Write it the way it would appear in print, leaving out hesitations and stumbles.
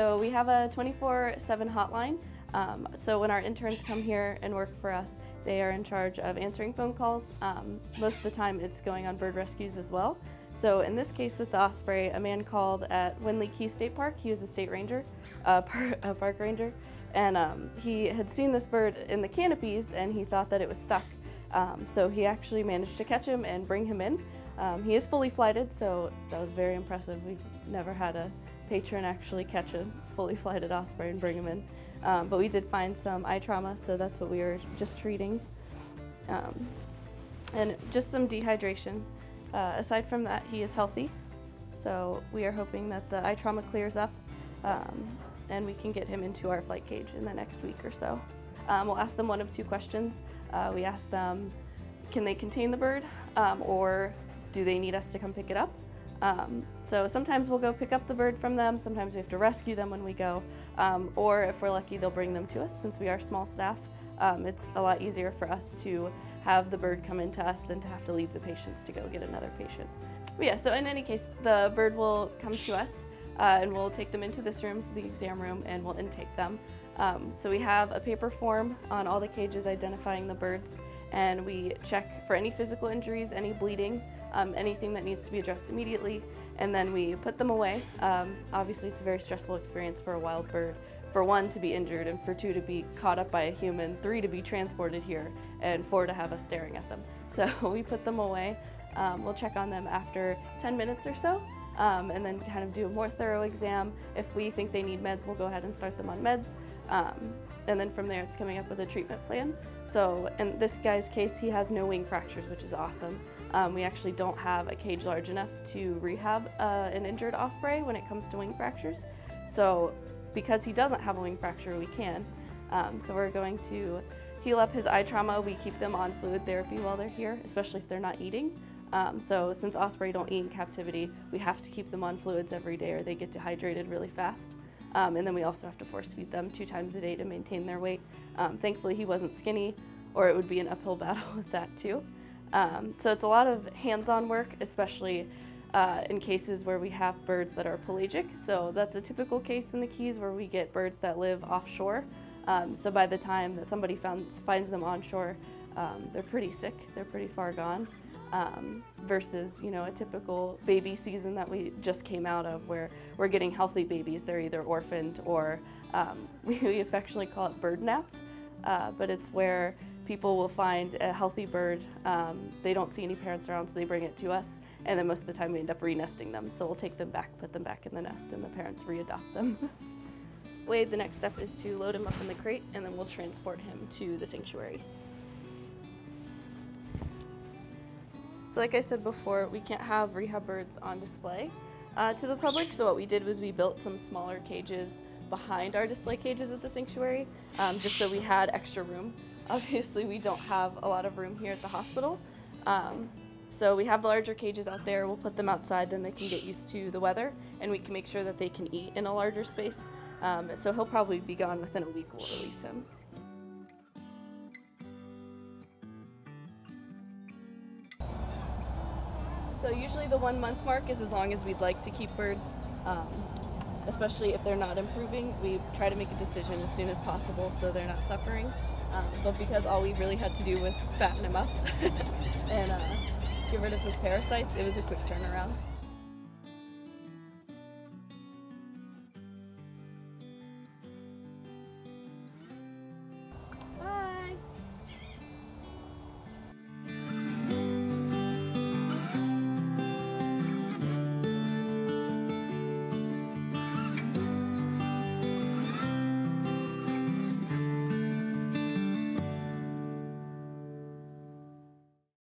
So we have a 24/7 hotline. So when our interns come here and work for us, they are in charge of answering phone calls. Most of the time it's going on bird rescues as well. So in this case with the osprey, a man called at Windley Key State Park. He was a state ranger, a park ranger, and he had seen this bird in the canopies and he thought that it was stuck. So he actually managed to catch him and bring him in. He is fully flighted, so that was very impressive. We've never had a patron actually catch a fully flighted osprey and bring him in. But we did find some eye trauma, so that's what we were just treating. And just some dehydration. Aside from that, he is healthy, so we are hoping that the eye trauma clears up and we can get him into our flight cage in the next week or so. We'll ask them one of two questions. We ask them, can they contain the bird or do they need us to come pick it up? So sometimes we'll go pick up the bird from them, sometimes we have to rescue them when we go, or if we're lucky they'll bring them to us. Since we are small staff, it's a lot easier for us to have the bird come into us than to have to leave the patients to go get another patient. But yeah, so in any case, the bird will come to us and we'll take them into this room, so the exam room, and we'll intake them. So we have a paper form on all the cages identifying the birds, and we check for any physical injuries, any bleeding, anything that needs to be addressed immediately, and then we put them away. Obviously it's a very stressful experience for a wild bird, for one to be injured, and for two to be caught up by a human, three to be transported here, and four to have us staring at them. So we put them away. We'll check on them after 10 minutes or so, and then kind of do a more thorough exam. If we think they need meds, we'll go ahead and start them on meds. And then from there it's coming up with a treatment plan. So in this guy's case, he has no wing fractures, which is awesome. We actually don't have a cage large enough to rehab an injured osprey when it comes to wing fractures. So because he doesn't have a wing fracture, we can. So we're going to heal up his eye trauma. We keep them on fluid therapy while they're here, especially if they're not eating. So since osprey don't eat in captivity, we have to keep them on fluids every day or they get dehydrated really fast. And then we also have to force feed them 2 times a day to maintain their weight. Thankfully he wasn't skinny, or it would be an uphill battle with that too. So it's a lot of hands-on work, especially in cases where we have birds that are pelagic. So that's a typical case in the Keys where we get birds that live offshore. So by the time that somebody finds them onshore, they're pretty sick, they're pretty far gone. Versus, you know, a typical baby season that we just came out of where we're getting healthy babies. They're either orphaned or we affectionately call it bird napped, but it's where people will find a healthy bird. They don't see any parents around, so they bring it to us, and then most of the time we end up re-nesting them. So we'll take them back, put them back in the nest, and the parents re-adopt them. Wade, the next step is to load him up in the crate, and then we'll transport him to the sanctuary. So like I said before, we can't have rehab birds on display to the public, so what we did was we built some smaller cages behind our display cages at the sanctuary, just so we had extra room. Obviously we don't have a lot of room here at the hospital, so we have the larger cages out there. We'll put them outside, then they can get used to the weather, and we can make sure that they can eat in a larger space. So he'll probably be gone within a week, we'll release him. So usually the 1 month mark is as long as we'd like to keep birds, especially if they're not improving. We try to make a decision as soon as possible so they're not suffering, but because all we really had to do was fatten him up and get rid of his parasites, it was a quick turnaround.